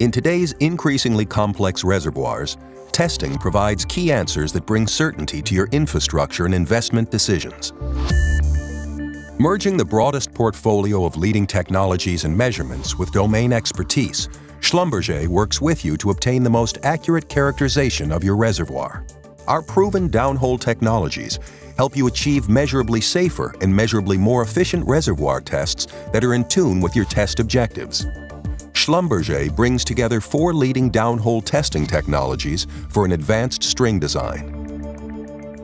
In today's increasingly complex reservoirs, testing provides key answers that bring certainty to your infrastructure and investment decisions. Merging the broadest portfolio of leading technologies and measurements with domain expertise, Schlumberger works with you to obtain the most accurate characterization of your reservoir. Our proven downhole technologies help you achieve measurably safer and measurably more efficient reservoir tests that are in tune with your test objectives. Schlumberger brings together 4 leading downhole testing technologies for an advanced string design.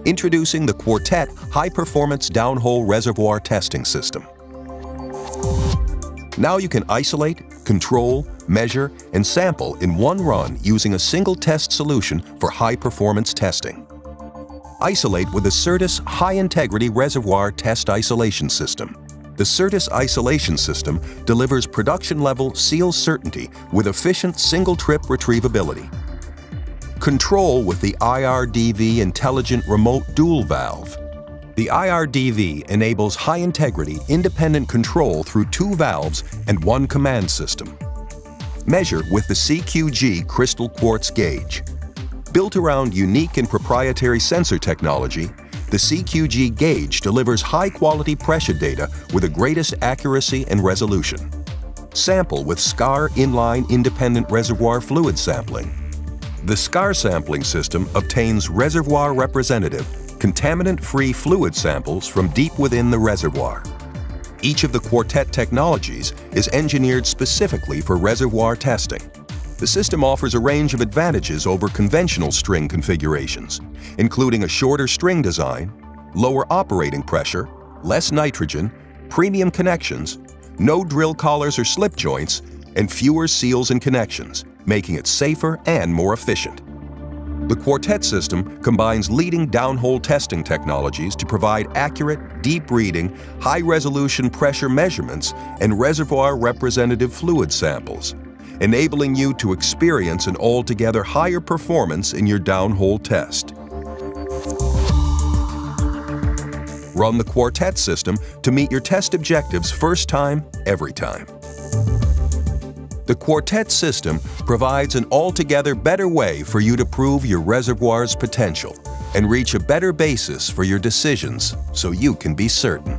Introducing the Quartet High-Performance Downhole Reservoir Testing System. Now you can isolate, control, measure, and sample in one run using a single test solution for high-performance testing. Isolate with the Certus High Integrity Reservoir Test Isolation System. The Certus Isolation System delivers production-level seal certainty with efficient single-trip retrievability. Control with the IRDV Intelligent Remote Dual Valve. The IRDV enables high-integrity, independent control through 2 valves and 1 command system. Measure with the CQG crystal quartz gauge. Built around unique and proprietary sensor technology, the CQG gauge delivers high-quality pressure data with the greatest accuracy and resolution. Sample with SCAR inline independent reservoir fluid sampling. The SCAR sampling system obtains reservoir-representative, contaminant-free fluid samples from deep within the reservoir. Each of the Quartet technologies is engineered specifically for reservoir testing. The system offers a range of advantages over conventional string configurations, including a shorter string design, lower operating pressure, less nitrogen, premium connections, no drill collars or slip joints, and fewer seals and connections, making it safer and more efficient. The Quartet system combines leading downhole testing technologies to provide accurate, deep reading, high-resolution pressure measurements and reservoir-representative fluid samples, enabling you to experience an altogether higher performance in your downhole test. Run the Quartet system to meet your test objectives first time, every time. The Quartet system provides an altogether better way for you to prove your reservoir's potential and reach a better basis for your decisions so you can be certain.